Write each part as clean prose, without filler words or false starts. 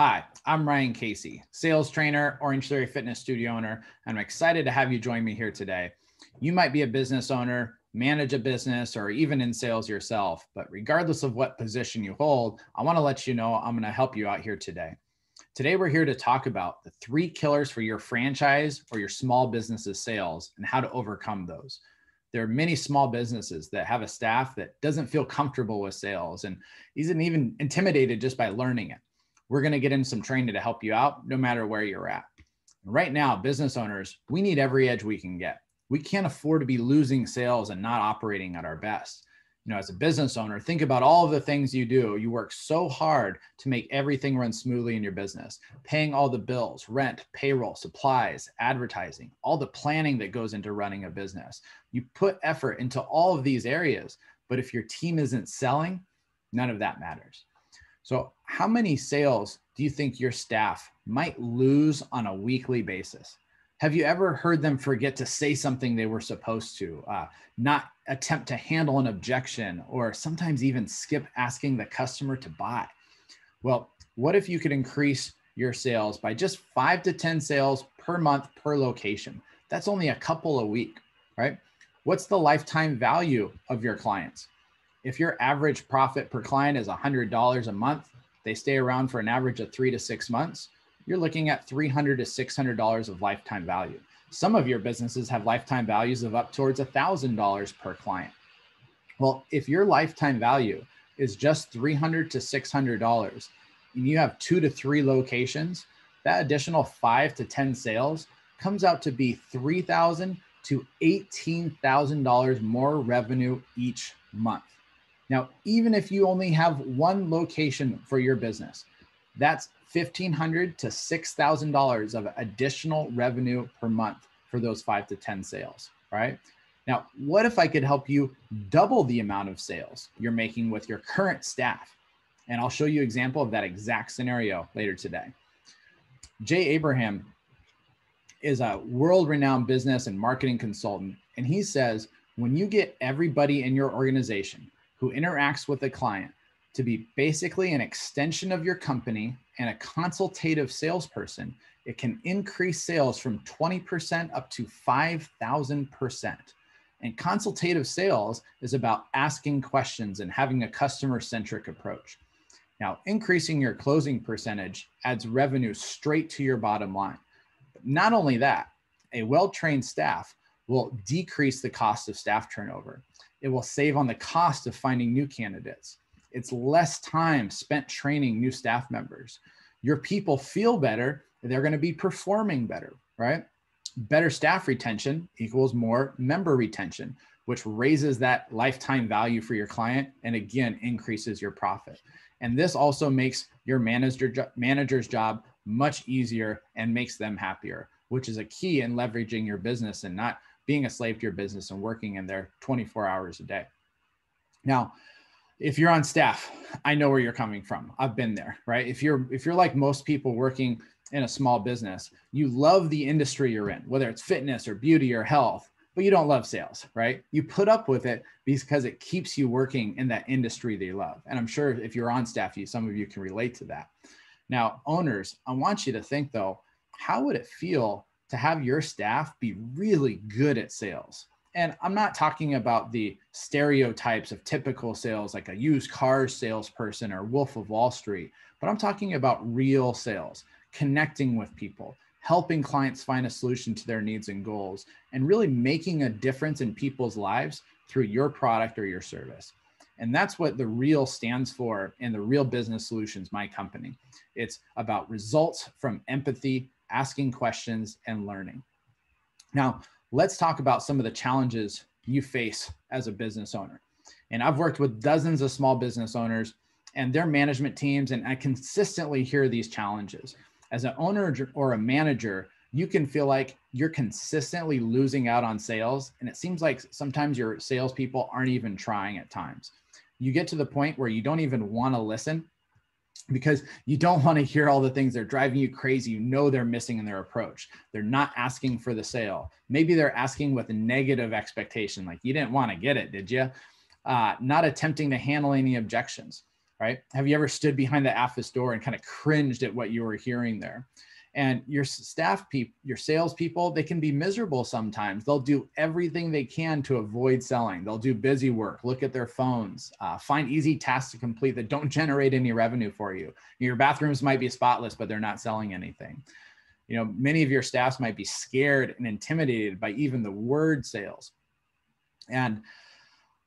Hi, I'm Ryan Casey, sales trainer, Orange Theory Fitness Studio owner, and I'm excited to have you join me here today. You might be a business owner, manage a business, or even in sales yourself, but regardless of what position you hold, I want to let you know I'm going to help you out here today. Today, we're here to talk about the three killers for your franchise or your small business's sales and how to overcome those. There are many small businesses that have a staff that doesn't feel comfortable with sales and isn't even intimidated just by learning it. We're going to get in some training to help you out no matter where you're at. Right now, business owners, we need every edge we can get. We can't afford to be losing sales and not operating at our best. You know, as a business owner, think about all of the things you do. You work so hard to make everything run smoothly in your business, paying all the bills, rent, payroll, supplies, advertising, all the planning that goes into running a business. You put effort into all of these areas, but if your team isn't selling, none of that matters. So how many sales do you think your staff might lose on a weekly basis? Have you ever heard them forget to say something they were supposed to, not attempt to handle an objection, or sometimes even skip asking the customer to buy? Well, what if you could increase your sales by just 5 to 10 sales per month per location? That's only a couple a week, right? What's the lifetime value of your clients? If your average profit per client is $100 a month, they stay around for an average of 3 to 6 months, you're looking at $300 to $600 of lifetime value. Some of your businesses have lifetime values of up towards $1,000 per client. Well, if your lifetime value is just $300 to $600 and you have 2 to 3 locations, that additional 5 to 10 sales comes out to be $3,000 to $18,000 more revenue each month. Now, even if you only have 1 location for your business, that's $1,500 to $6,000 of additional revenue per month for those 5 to 10 sales, right? Now, what if I could help you double the amount of sales you're making with your current staff? And I'll show you an example of that exact scenario later today. Jay Abraham is a world-renowned business and marketing consultant, and he says, when you get everybody in your organization who interacts with a client to be basically an extension of your company and a consultative salesperson, it can increase sales from 20% up to 5,000%. And consultative sales is about asking questions and having a customer-centric approach. Now, increasing your closing percentage adds revenue straight to your bottom line. But not only that, a well-trained staff will decrease the cost of staff turnover. It will save on the cost of finding new candidates. It's less time spent training new staff members. Your people feel better. They're going to be performing better, right? Better staff retention equals more member retention, which raises that lifetime value for your client and again, increases your profit. And this also makes your manager's job much easier and makes them happier, which is a key in leveraging your business and not being a slave to your business and working in there 24 hours a day. Now, if you're on staff, I know where you're coming from. I've been there, right? If you're like most people working in a small business, you love the industry you're in, whether it's fitness or beauty or health, but you don't love sales, right? You put up with it because it keeps you working in that industry that you love. And I'm sure if you're on staff, some of you can relate to that. Now, owners, I want you to think though, how would it feel to have your staff be really good at sales? And I'm not talking about the stereotypes of typical sales, like a used car salesperson or Wolf of Wall Street, but I'm talking about real sales, connecting with people, helping clients find a solution to their needs and goals, and really making a difference in people's lives through your product or your service. And that's what the REAL stands for in the Real Business Solutions, my company. It's about results from empathy, asking questions, and learning. Now, let's talk about some of the challenges you face as a business owner. And I've worked with dozens of small business owners and their management teams, and I consistently hear these challenges. As an owner or a manager, you can feel like you're consistently losing out on sales, and it seems like sometimes your salespeople aren't even trying at times. You get to the point where you don't even want to listen because you don't want to hear all the things they're driving you crazy. You know they're missing in their approach. They're not asking for the sale. Maybe they're asking with a negative expectation, like you didn't want to get it, did you? Not attempting to handle any objections. right? Have you ever stood behind the office door and kind of cringed at what you were hearing there? And your staff people, your salespeople, they can be miserable sometimes. They'll do everything they can to avoid selling. They'll do busy work, look at their phones, find easy tasks to complete that don't generate any revenue for you. Your bathrooms might be spotless, but they're not selling anything. You know, many of your staffs might be scared and intimidated by even the word sales. And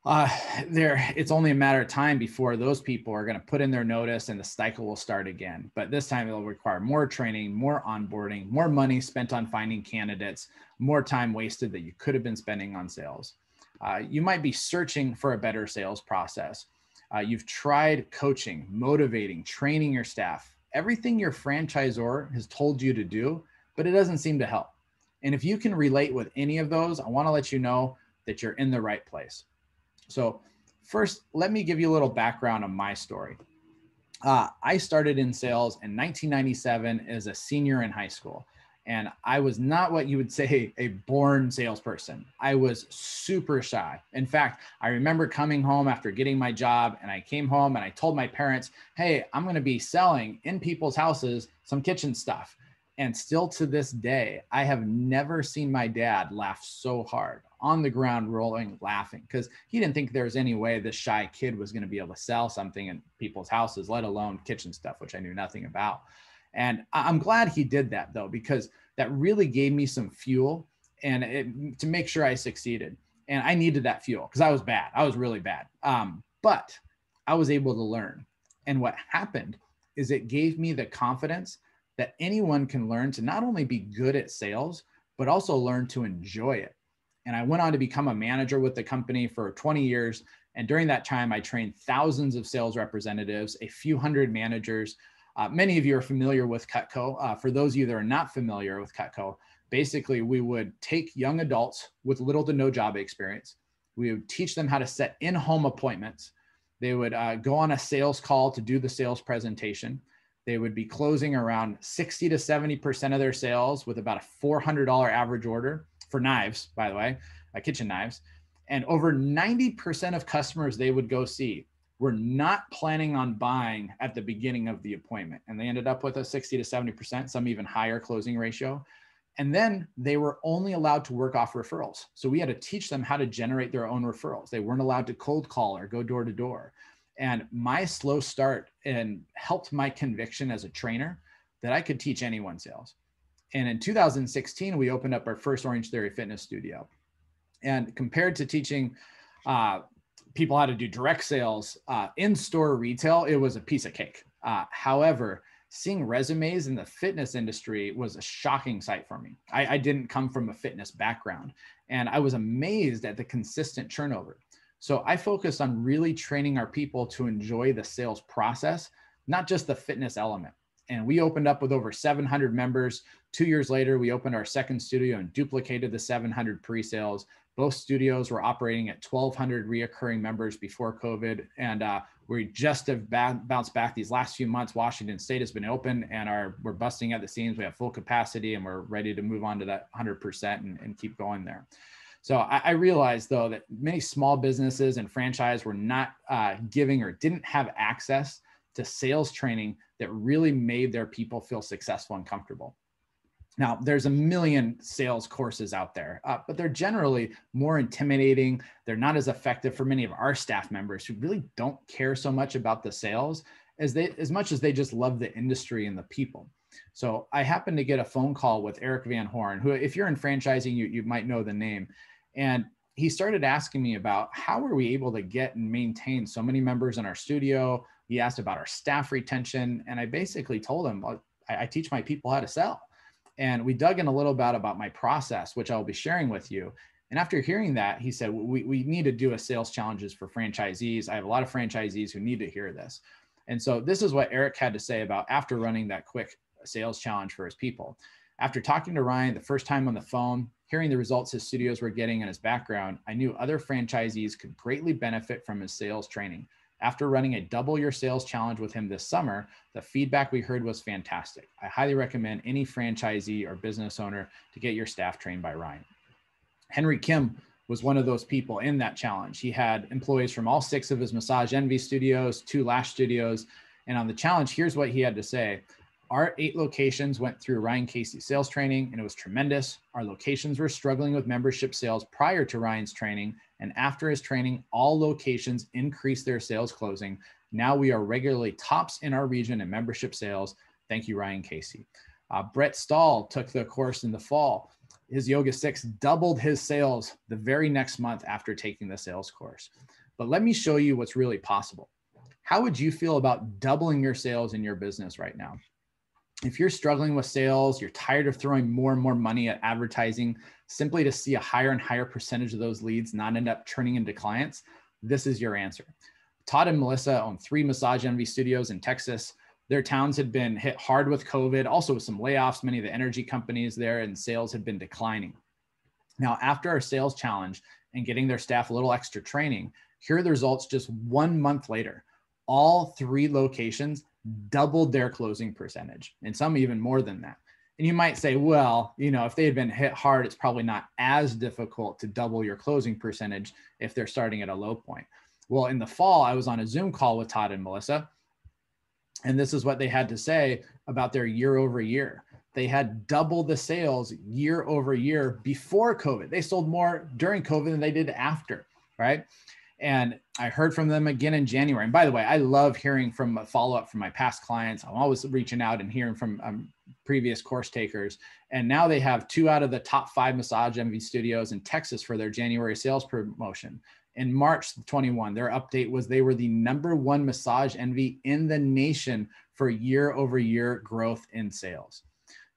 it's only a matter of time before those people are going to put in their notice and the cycle will start again. But this time it'll require more training, more onboarding, more money spent on finding candidates, more time wasted that you could have been spending on sales. You might be searching for a better sales process. You've tried coaching, motivating, training your staff, everything your franchisor has told you to do, but it doesn't seem to help. And if you can relate with any of those, I want to let you know that you're in the right place. So first, let me give you a little background on my story. I started in sales in 1997 as a senior in high school, and I was not what you would say a born salesperson. I was super shy. In fact, I remember coming home after getting my job, and I came home and I told my parents, hey, I'm going to be selling in people's houses some kitchen stuff. And still to this day, I have never seen my dad laugh so hard, on the ground rolling, laughing, because he didn't think there was any way this shy kid was going to be able to sell something in people's houses, let alone kitchen stuff, which I knew nothing about. And I'm glad he did that, though, because that really gave me some fuel and to make sure I succeeded. And I needed that fuel because I was bad. I was really bad. But I was able to learn. And what happened is it gave me the confidence that anyone can learn to not only be good at sales, but also learn to enjoy it. And I went on to become a manager with the company for 20 years. And during that time, I trained thousands of sales representatives, a few hundred managers. Many of you are familiar with Cutco. For those of you that are not familiar with Cutco, basically we would take young adults with little to no job experience. We would teach them how to set in-home appointments. They would go on a sales call to do the sales presentation. They would be closing around 60 to 70% of their sales with about a $400 average order for knives, by the way, kitchen knives. And over 90% of customers they would go see were not planning on buying at the beginning of the appointment. And they ended up with a 60 to 70%, some even higher closing ratio. And then they were only allowed to work off referrals. So we had to teach them how to generate their own referrals. They weren't allowed to cold call or go door to door. And my slow start and helped my conviction as a trainer that I could teach anyone sales. And in 2016, we opened up our first Orange Theory Fitness Studio. And compared to teaching people how to do direct sales, in-store retail, it was a piece of cake. However, seeing resumes in the fitness industry was a shocking sight for me. I didn't come from a fitness background, and I was amazed at the consistent turnover. So I focused on really training our people to enjoy the sales process, not just the fitness element. And we opened up with over 700 members. 2 years later, we opened our second studio and duplicated the 700 pre-sales. Both studios were operating at 1,200 reoccurring members before COVID. And we just have bounced back these last few months. Washington State has been open and we're busting at the seams. We have full capacity and we're ready to move on to that 100% and keep going there. So I realized, though, that many small businesses and franchise were not giving or didn't have access to sales training that really made their people feel successful and comfortable. Now, there's a million sales courses out there, but they're generally more intimidating. They're not as effective for many of our staff members who really don't care so much about the sales as much as they just love the industry and the people. So I happened to get a phone call with Eric Van Horn, who, if you're in franchising, you might know the name. And he started asking me about how were we able to get and maintain so many members in our studio. He asked about our staff retention. And I basically told him, I teach my people how to sell. And we dug in a little bit about my process, which I'll be sharing with you. And after hearing that, he said, we need to do a sales challenges for franchisees. I have a lot of franchisees who need to hear this. And so this is what Eric had to say about after running that quick sales challenge for his people. After talking to Ryan the first time on the phone, hearing the results his studios were getting in his background, I knew other franchisees could greatly benefit from his sales training. After running a double your sales challenge with him this summer, the feedback we heard was fantastic. I highly recommend any franchisee or business owner to get your staff trained by Ryan. Henry Kim was one of those people in that challenge. He had employees from all 6 of his Massage Envy studios, 2 Lash studios. And on the challenge, here's what he had to say. Our 8 locations went through Ryan Casey's sales training, and it was tremendous. Our locations were struggling with membership sales prior to Ryan's training. And after his training, all locations increased their sales closing. Now we are regularly tops in our region in membership sales. Thank you, Ryan Casey. Brett Stahl took the course in the fall. His Yoga Six doubled his sales the very next month after taking the sales course. But let me show you what's really possible. How would you feel about doubling your sales in your business right now? If you're struggling with sales, you're tired of throwing more and more money at advertising simply to see a higher and higher percentage of those leads not end up turning into clients, this is your answer. Todd and Melissa own 3 Massage Envy studios in Texas. Their towns had been hit hard with COVID, also with some layoffs, many of the energy companies there, and sales had been declining. Now, after our sales challenge and getting their staff a little extra training, here are the results just 1 month later. All 3 locations doubled their closing percentage, and some even more than that. And you might say, well, you know, if they had been hit hard, it's probably not as difficult to double your closing percentage if they're starting at a low point. Well, in the fall, I was on a Zoom call with Todd and Melissa, and this is what they had to say about their year over year. They had double the sales year over year before COVID. They sold more during COVID than they did after, right? And I heard from them again in January. And by the way, I love hearing from a follow-up from my past clients. I'm always reaching out and hearing from previous course takers. And now they have 2 out of the top 5 Massage Envy studios in Texas for their January sales promotion. In March 21, their update was they were the #1 Massage Envy in the nation for year-over-year growth in sales.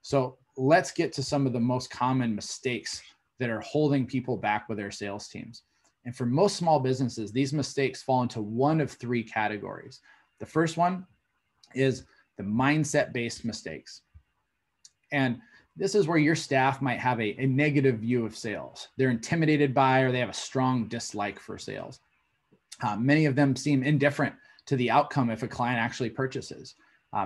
So let's get to some of the most common mistakes that are holding people back with their sales teams. And for most small businesses, these mistakes fall into one of 3 categories. The first one is the mindset-based mistakes. And this is where your staff might have a negative view of sales. They're intimidated by, or they have a strong dislike for sales. Many of them seem indifferent to the outcome if a client actually purchases.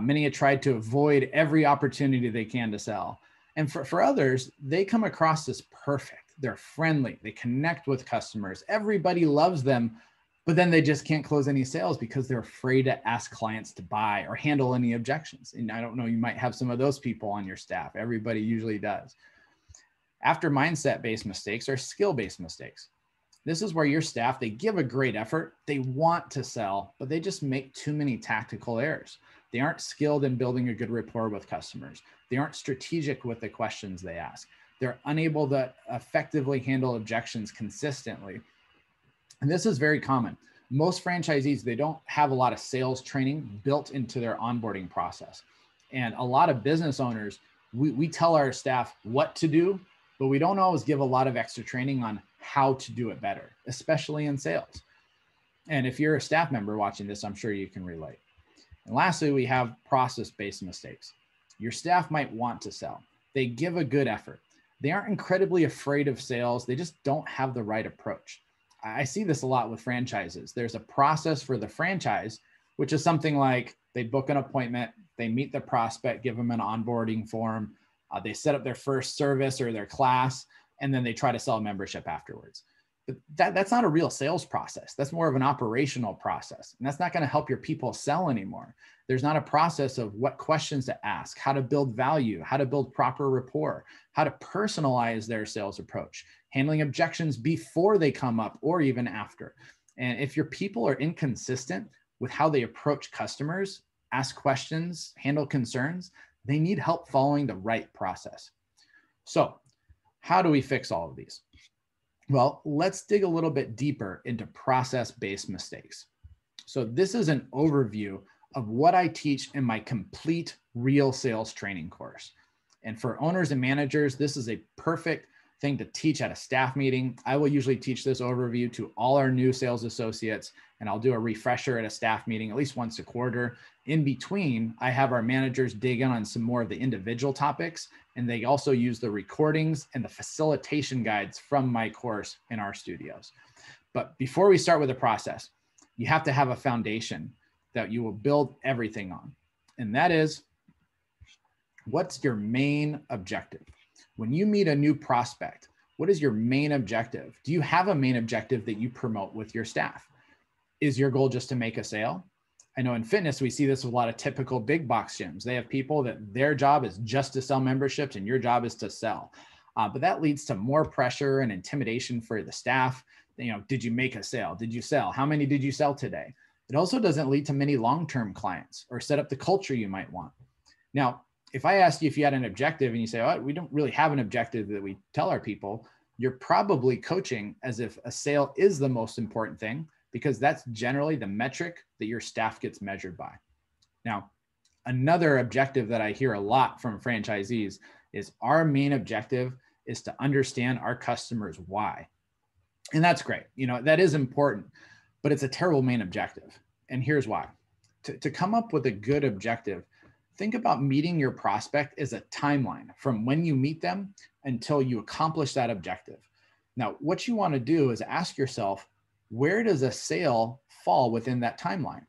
Many have tried to avoid every opportunity they can to sell. And for others, they come across as perfect. They're friendly, they connect with customers. Everybody loves them, but then they just can't close any sales because they're afraid to ask clients to buy or handle any objections. And I don't know, you might have some of those people on your staff. Everybody usually does. After mindset-based mistakes are skill-based mistakes. This is where your staff, they give a great effort. They want to sell, but they just make too many tactical errors. They aren't skilled in building a good rapport with customers. They aren't strategic with the questions they ask. They're unable to effectively handle objections consistently. And this is very common. Most franchisees, they don't have a lot of sales training built into their onboarding process. And a lot of business owners, we tell our staff what to do, but we don't always give a lot of extra training on how to do it better, especially in sales. And if you're a staff member watching this, I'm sure you can relate. And lastly, we have process-based mistakes. Your staff might want to sell. They give a good effort. They aren't incredibly afraid of sales. They just don't have the right approach. I see this a lot with franchises. There's a process for the franchise, which is something like they book an appointment, they meet the prospect, give them an onboarding form, they set up their first service or their class, and then they try to sell a membership afterwards. But that's not a real sales process. That's more of an operational process. And that's not going to help your people sell anymore. There's not a process of what questions to ask, how to build value, how to build proper rapport, how to personalize their sales approach, handling objections before they come up or even after. And if your people are inconsistent with how they approach customers, ask questions, handle concerns, they need help following the right process. So how do we fix all of these? Well, let's dig a little bit deeper into process-based mistakes. So this is an overview of what I teach in my complete Real Sales Training course. And for owners and managers, this is a perfect thing to teach at a staff meeting. I will usually teach this overview to all our new sales associates, and I'll do a refresher at a staff meeting at least once a quarter. In between, I have our managers dig in on some more of the individual topics, and they also use the recordings and the facilitation guides from my course in our studios. But before we start with the process, you have to have a foundation that you will build everything on. And that is, what's your main objective? When you meet a new prospect, What is your main objective? Do you have a main objective that you promote with your staff? Is your goal just to make a sale? I know in fitness, we see this with a lot of typical big box gyms. They have people that their job is just to sell memberships and your job is to sell. But that leads to more pressure and intimidation for the staff. You know, did you make a sale? Did you sell? How many did you sell today? It also doesn't lead to many long-term clients or set up the culture you might want. Now, if I asked you if you had an objective and you say, oh, we don't really have an objective that we tell our people, you're probably coaching as if a sale is the most important thing, because that's generally the metric that your staff gets measured by. Now, another objective that I hear a lot from franchisees is our main objective is to understand our customers' why. And that's great. You know, that is important, but it's a terrible main objective. And here's why. To come up with a good objective, think about meeting your prospect as a timeline from when you meet them until you accomplish that objective. Now, what you want to do is ask yourself, where does a sale fall within that timeline?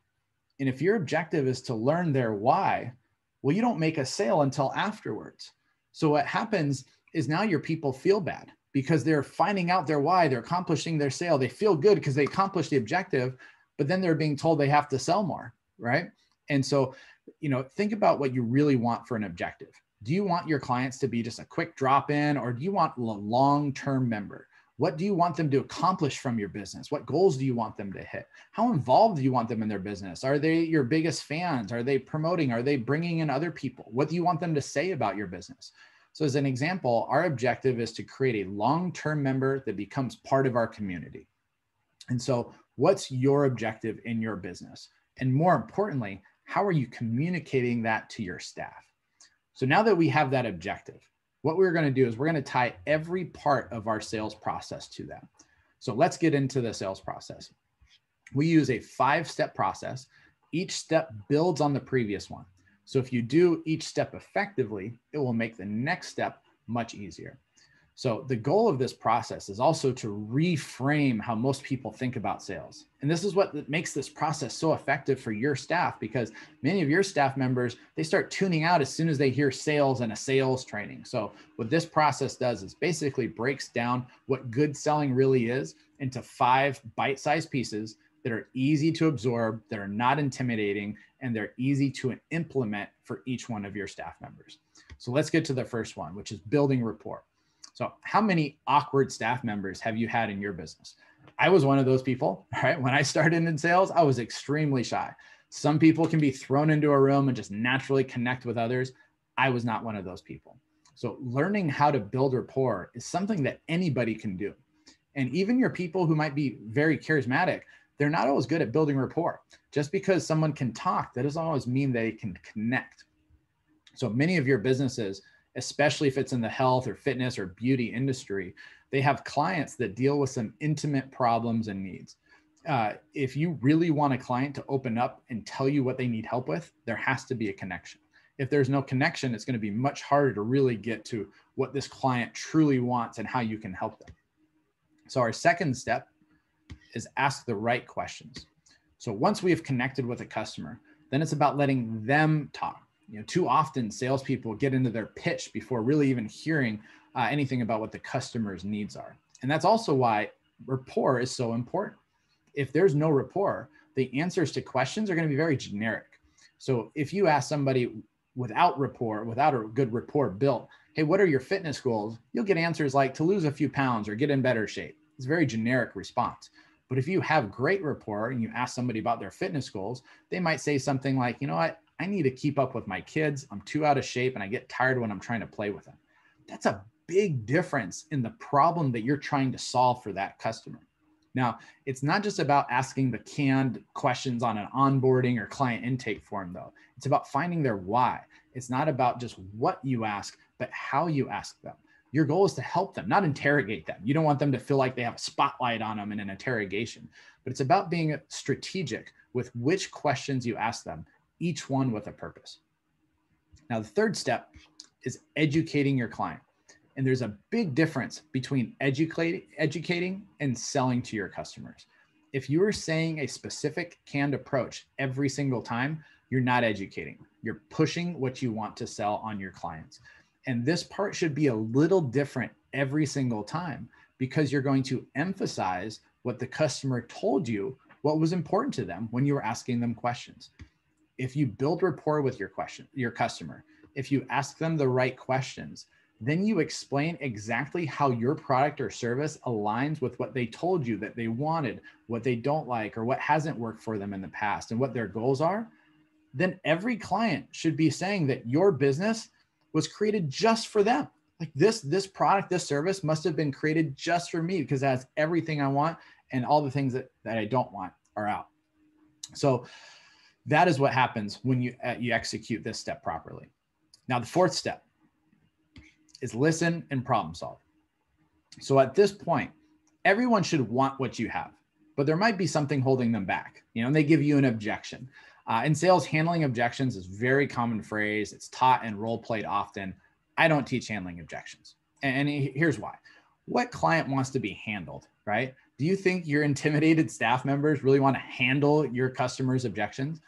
And if your objective is to learn their why, well, you don't make a sale until afterwards. So what happens is now your people feel bad because they're finding out their why, they're accomplishing their sale. They feel good because they accomplished the objective, but then they're being told they have to sell more, right? And so, you know, think about what you really want for an objective. Do you want your clients to be just a quick drop in, or do you want a long-term member? What do you want them to accomplish from your business? What goals do you want them to hit? How involved do you want them in their business? Are they your biggest fans? Are they promoting? Are they bringing in other people? What do you want them to say about your business? So as an example, our objective is to create a long-term member that becomes part of our community. And so what's your objective in your business? And more importantly, how are you communicating that to your staff? So now that we have that objective, what we're going to do is we're going to tie every part of our sales process to that. So let's get into the sales process. We use a 5-step process. Each step builds on the previous one. So if you do each step effectively, it will make the next step much easier. So the goal of this process is also to reframe how most people think about sales. And this is what makes this process so effective for your staff, because many of your staff members, they start tuning out as soon as they hear sales and a sales training. So what this process does is basically breaks down what good selling really is into 5 bite-sized pieces that are easy to absorb, that are not intimidating, and they're easy to implement for each one of your staff members. So let's get to the first one, which is building rapport. So how many awkward staff members have you had in your business? I was one of those people, right? When I started in sales, I was extremely shy. Some people can be thrown into a room and just naturally connect with others. I was not one of those people. So learning how to build rapport is something that anybody can do. And even your people who might be very charismatic, they're not always good at building rapport. Just because someone can talk, that doesn't always mean they can connect. So many of your businesses, especially if it's in the health or fitness or beauty industry, they have clients that deal with some intimate problems and needs. If you really want a client to open up and tell you what they need help with, there has to be a connection. If there's no connection, it's going to be much harder to really get to what this client truly wants and how you can help them. So our second step is ask the right questions. So once we have connected with a customer, then it's about letting them talk. You know, too often salespeople get into their pitch before really even hearing anything about what the customer's needs are. And that's also why rapport is so important. If there's no rapport, the answers to questions are going to be very generic. So if you ask somebody without rapport, without a good rapport built, hey, what are your fitness goals? You'll get answers like to lose a few pounds or get in better shape. It's a very generic response. But if you have great rapport and you ask somebody about their fitness goals, they might say something like, you know what? I need to keep up with my kids. I'm too out of shape and I get tired when I'm trying to play with them. That's a big difference in the problem that you're trying to solve for that customer. Now, it's not just about asking the canned questions on an onboarding or client intake form though. It's about finding their why. It's not about just what you ask, but how you ask them. Your goal is to help them, not interrogate them. You don't want them to feel like they have a spotlight on them in an interrogation, but it's about being strategic with which questions you ask them, each one with a purpose. Now, the third step is educating your client. And there's a big difference between educating and selling to your customers. If you are saying a specific canned approach every single time, you're not educating. You're pushing what you want to sell on your clients. And this part should be a little different every single time, because you're going to emphasize what the customer told you, what was important to them when you were asking them questions. If you build rapport with your customer, if you ask them the right questions, then you explain exactly how your product or service aligns with what they told you that they wanted, what they don't like, or what hasn't worked for them in the past, and what their goals are. Then every client should be saying that your business was created just for them. Like this product, this service must have been created just for me, because that's everything I want, and all the things that I don't want are out. So that is what happens when you execute this step properly. Now, the fourth step is listen and problem solve. So at this point, everyone should want what you have, but there might be something holding them back, and they give you an objection. In sales, handling objections is a very common phrase. It's taught and role played often. I don't teach handling objections. And here's why. What client wants to be handled, right? Do you think your intimidated staff members really want to handle your customers' objections?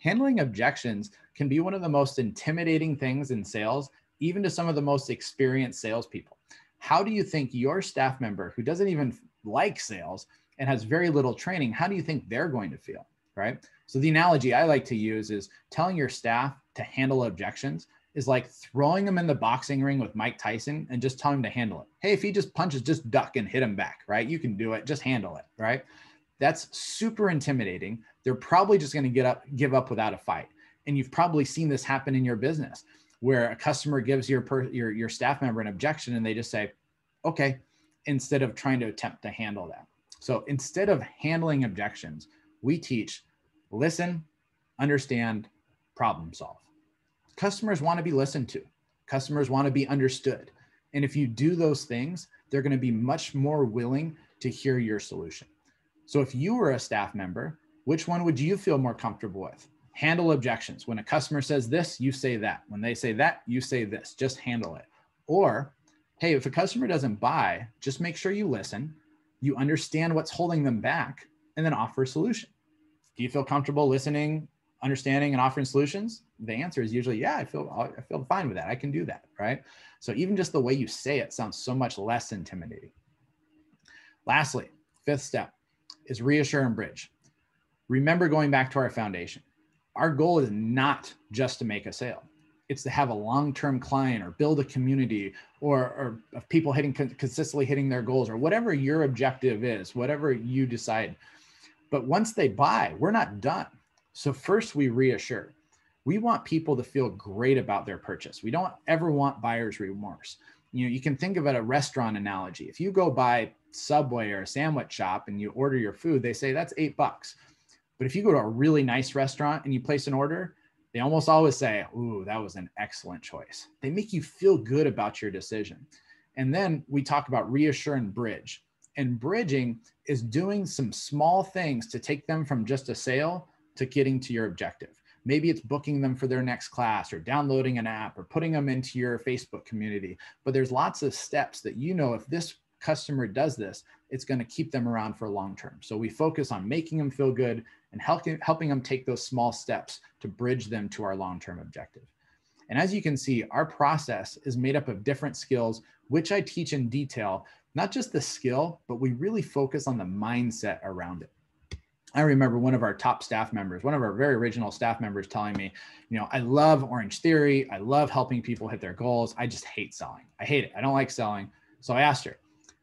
Handling objections can be one of the most intimidating things in sales, even to some of the most experienced salespeople. How do you think your staff member who doesn't even like sales and has very little training, how do you think they're going to feel, right? So the analogy I like to use is telling your staff to handle objections is like throwing them in the boxing ring with Mike Tyson and just telling him to handle it. Hey, if he just punches, just duck and hit him back, right? You can do it, just handle it, right? That's super intimidating. They're probably just gonna give up without a fight. And you've probably seen this happen in your business, where a customer gives your staff member an objection and they just say, okay, instead of trying to attempt to handle that. So instead of handling objections, we teach listen, understand, problem solve. Customers want to be listened to. Customers want to be understood. And if you do those things, they're going to be much more willing to hear your solution. So if you were a staff member, which one would you feel more comfortable with? Handle objections. When a customer says this, you say that. When they say that, you say this. Just handle it. Or, hey, if a customer doesn't buy, just make sure you listen, you understand what's holding them back, and then offer a solution. Do you feel comfortable listening, understanding, and offering solutions? The answer is usually, yeah, I feel fine with that. I can do that, right? So even just the way you say it sounds so much less intimidating. Lastly, fifth step is reassure and bridge. Remember, going back to our foundation, our goal is not just to make a sale. It's to have a long-term client, or build a community, or of people consistently hitting their goals, or whatever your objective is, whatever you decide. But once they buy, we're not done. So first we reassure. We want people to feel great about their purchase. We don't ever want buyer's remorse. You can think of it a restaurant analogy. If you go by Subway or a sandwich shop and you order your food, they say that's $8. But if you go to a really nice restaurant and you place an order, they almost always say, ooh, that was an excellent choice. They make you feel good about your decision. And then we talk about reassure and bridge. And bridging is doing some small things to take them from just a sale to getting to your objective. Maybe it's booking them for their next class, or downloading an app, or putting them into your Facebook community. But there's lots of steps that, if this customer does this, it's going to keep them around for long term. So we focus on making them feel good and helping them take those small steps to bridge them to our long-term objective. And as you can see, our process is made up of different skills, which I teach in detail, not just the skill, but we really focus on the mindset around it. I remember one of our top staff members, one of our very original staff members, telling me, I love Orange Theory. I love helping people hit their goals. I just hate selling. I hate it. I don't like selling. So I asked her,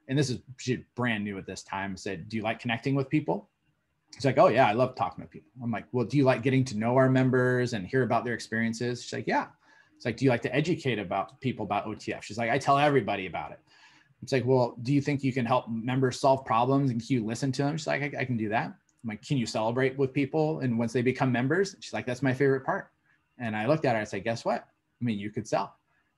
and this is, she's brand new at this time, said, do you like connecting with people? She's like, oh yeah, I love talking to people. I'm like, well, do you like getting to know our members and hear about their experiences? She's like, yeah. It's like, do you like to educate people about OTF? She's like, I tell everybody about it. It's like, well, do you think you can help members solve problems, and can you listen to them? She's like, I can do that. I'm like, can you celebrate with people? And once they become members, she's like, that's my favorite part. And I looked at her and I said, guess what? I mean, you could sell.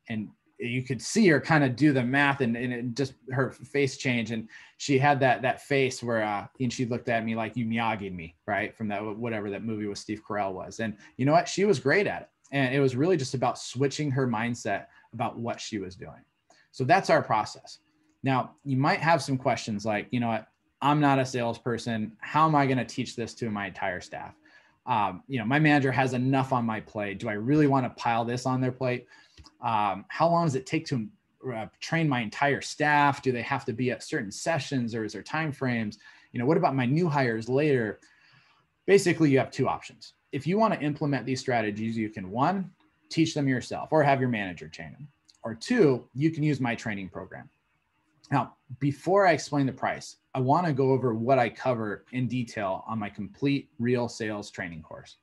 And you could see her kind of do the math, and just her face change. And she had that face where, and she looked at me like you Miyagi'd me, right? From that, whatever that movie with Steve Carell was. And you know what? She was great at it. And it was really just about switching her mindset about what she was doing. So that's our process. Now, you might have some questions like, you know what? I'm not a salesperson. How am I going to teach this to my entire staff? My manager has enough on my plate. Do I really want to pile this on their plate? How long does it take to train my entire staff? Do they have to be at certain sessions, or is there time frames? You know, what about my new hires later? Basically, you have two options. If you want to implement these strategies, you can, one, teach them yourself or have your manager train them, or two, you can use my training program. Now, before I explain the price, I want to go over what I cover in detail on my complete Real Sales Training course.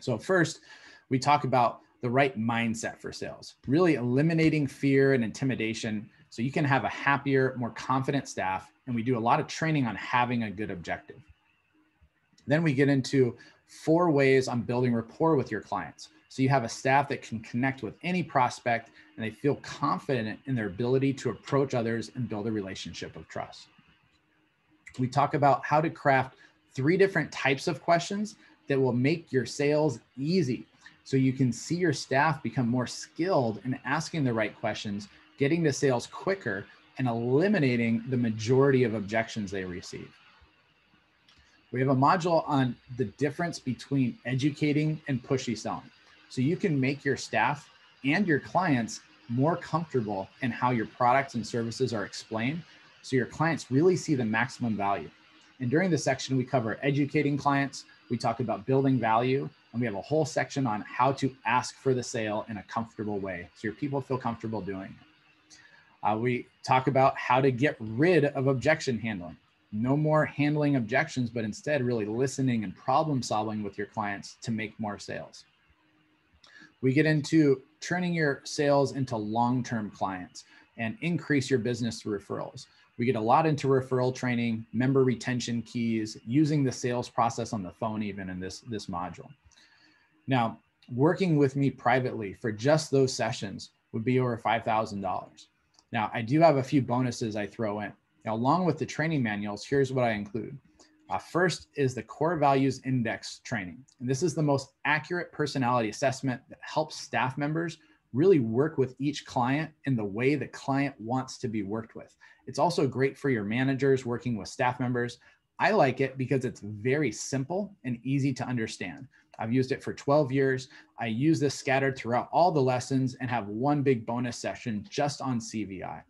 So first, we talk about the right mindset for sales, really eliminating fear and intimidation so you can have a happier, more confident staff. And we do a lot of training on having a good objective. Then we get into 4 ways on building rapport with your clients, so you have a staff that can connect with any prospect and they feel confident in their ability to approach others and build a relationship of trust. We talk about how to craft 3 different types of questions that will make your sales easy, so you can see your staff become more skilled in asking the right questions, getting to sales quicker, and eliminating the majority of objections they receive. We have a module on the difference between educating and pushy selling, so you can make your staff and your clients more comfortable in how your products and services are explained, so your clients really see the maximum value. And during this section, we cover educating clients, we talk about building value, and we have a whole section on how to ask for the sale in a comfortable way, so your people feel comfortable doing it. We talk about how to get rid of objection handling. No more handling objections, but instead really listening and problem solving with your clients to make more sales. We get into turning your sales into long-term clients and increase your business through referrals. We get a lot into referral training, member retention keys, using the sales process on the phone, even in this module. Now, working with me privately for just those sessions would be over $5,000. Now, I do have a few bonuses I throw in. Now, along with the training manuals, here's what I include. First is the Core Values Index training. And this is the most accurate personality assessment that helps staff members really work with each client in the way the client wants to be worked with. It's also great for your managers working with staff members. I like it because it's very simple and easy to understand. I've used it for 12 years. I use this scattered throughout all the lessons and have one big bonus session just on CVI.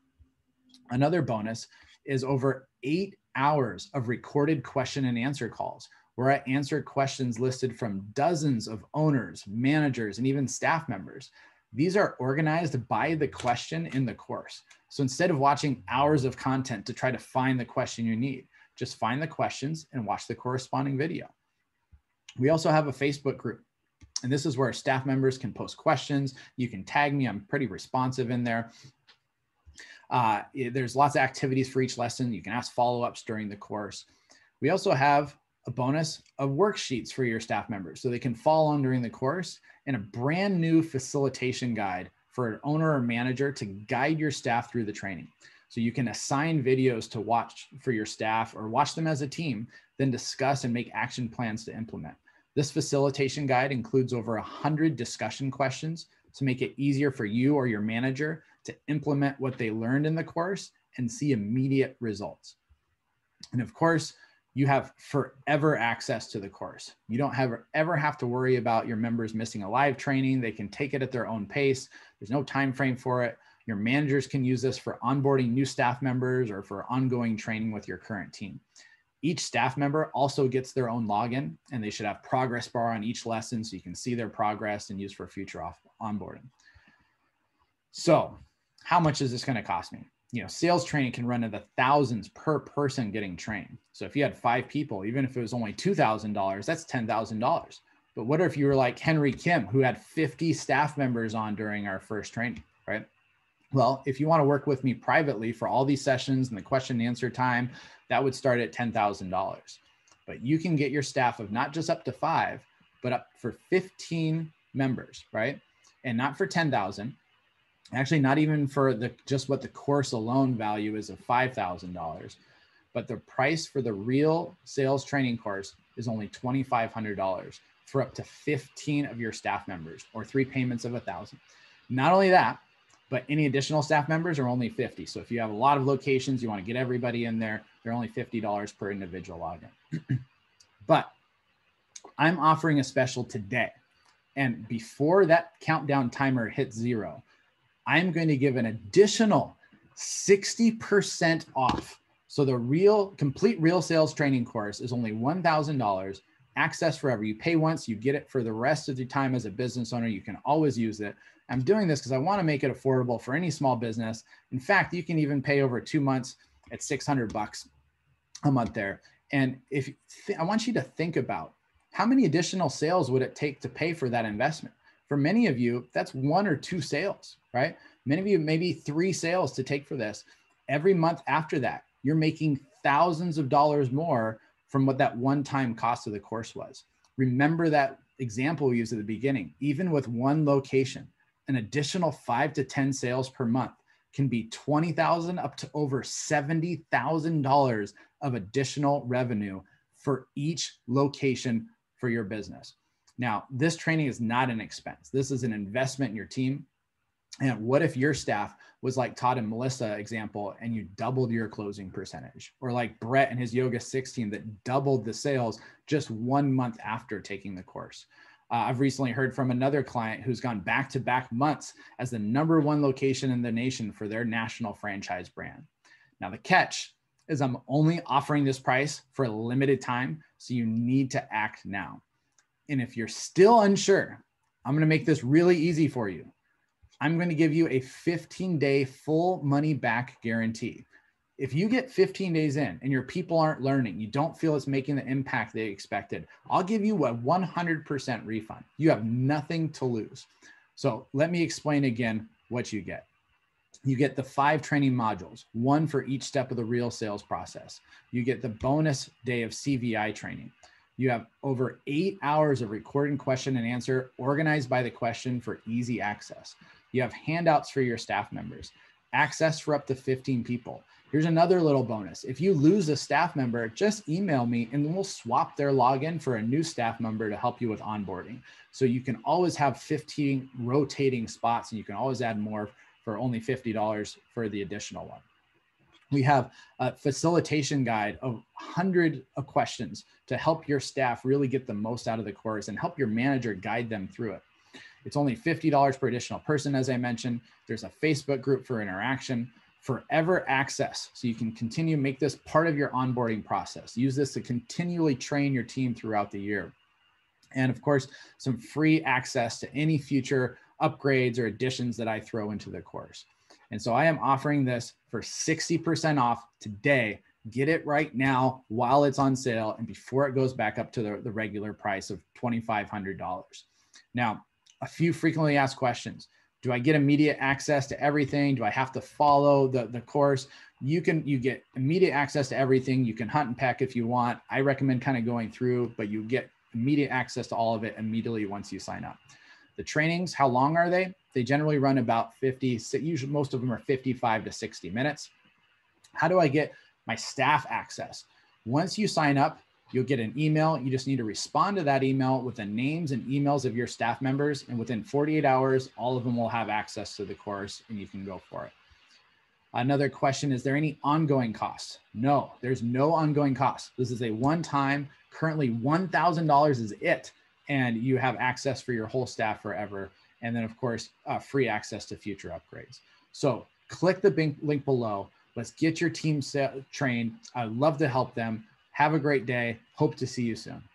Another bonus is over 8 hours of recorded question and answer calls, where I answer questions listed from dozens of owners, managers, and even staff members. These are organized by the question in the course. So instead of watching hours of content to try to find the question you need, just find the questions and watch the corresponding video. We also have a Facebook group, and this is where staff members can post questions. You can tag me. I'm pretty responsive in there. There's lots of activities for each lesson. You can ask follow-ups during the course. We also have a bonus of worksheets for your staff members so they can follow on during the course, and a brand new facilitation guide for an owner or manager to guide your staff through the training. So you can assign videos to watch for your staff or watch them as a team, then discuss and make action plans to implement. This facilitation guide includes over 100 discussion questions to make it easier for you or your manager to implement what they learned in the course and see immediate results. And of course, you have forever access to the course. You don't ever have to worry about your members missing a live training. They can take it at their own pace. There's no time frame for it. Your managers can use this for onboarding new staff members or for ongoing training with your current team. Each staff member also gets their own login, and they should have progress bar on each lesson so you can see their progress and use for future onboarding. So how much is this going to cost me? You know, sales training can run in the thousands per person getting trained. So if you had 5 people, even if it was only $2,000, that's $10,000. But what if you were like Henry Kim, who had 50 staff members on during our first training, right? Well, if you want to work with me privately for all these sessions and the question and answer time, that would start at $10,000. But you can get your staff of not just up to 5, but up for 15 members, right? And not for 10,000. Actually, not even for just what the course alone value is of $5,000, but the price for the Real Sales Training course is only $2,500 for up to 15 of your staff members, or 3 payments of $1,000. Not only that, but any additional staff members are only 50. So if you have a lot of locations, you want to get everybody in there, they're only $50 per individual login. But I'm offering a special today. And before that countdown timer hits zero, I'm going to give an additional 60% off. So the complete Real Sales Training course is only $1,000, access forever. You pay once, you get it for the rest of your time as a business owner. You can always use it. I'm doing this because I want to make it affordable for any small business. In fact, you can even pay over 2 months at $600 a month there. And if I want you to think about how many additional sales would it take to pay for that investment? For many of you, that's 1 or 2 sales, right? Many of you, maybe 3 sales to take for this. Every month after that, you're making thousands of dollars more from what that one-time cost of the course was. Remember that example we used at the beginning. Even with one location, an additional 5 to 10 sales per month can be $20,000 up to over $70,000 of additional revenue for each location for your business. Now, this training is not an expense. This is an investment in your team. And what if your staff was like Todd and Melissa example, and you doubled your closing percentage, or like Brett and his Yoga Six team that doubled the sales just 1 month after taking the course. I've recently heard from another client who's gone back-to-back months as the #1 location in the nation for their national franchise brand. Now, the catch is I'm only offering this price for a limited time, so you need to act now. And if you're still unsure, I'm going to make this really easy for you. I'm going to give you a 15-day full money-back guarantee. If you get 15 days in and your people aren't learning, you don't feel it's making the impact they expected, I'll give you a 100% refund. You have nothing to lose. So let me explain again what you get. You get the 5 training modules, 1 for each step of the real sales process. You get the bonus day of CVI training. You have over 8 hours of recorded question and answer organized by the question for easy access. You have handouts for your staff members, access for up to 15 people. Here's another little bonus. If you lose a staff member, just email me and we'll swap their login for a new staff member to help you with onboarding. So you can always have 15 rotating spots, and you can always add more for only $50 for the additional one. We have a facilitation guide of hundreds of questions to help your staff really get the most out of the course and help your manager guide them through it. It's only $50 per additional person, as I mentioned. There's a Facebook group for interaction, forever access, so you can continue to make this part of your onboarding process. Use this to continually train your team throughout the year. And of course, some free access to any future upgrades or additions that I throw into the course. And so I am offering this for 60% off today. Get it right now while it's on sale and before it goes back up to the regular price of $2,500. Now, a few frequently asked questions. Do I get immediate access to everything? Do I have to follow the course? You get immediate access to everything. You can hunt and peck if you want. I recommend kind of going through, but you get immediate access to all of it immediately once you sign up. The trainings, how long are they? They generally run about 50, usually most of them are 55 to 60 minutes. How do I get my staff access? Once you sign up, you'll get an email. You just need to respond to that email with the names and emails of your staff members. And within 48 hours, all of them will have access to the course and you can go for it. Another question, is there any ongoing costs? No, there's no ongoing costs. This is a one-time, currently $1,000 is it. And you have access for your whole staff forever. And then of course, free access to future upgrades. So click the link below. Let's get your team trained. I'd love to help them. Have a great day. Hope to see you soon.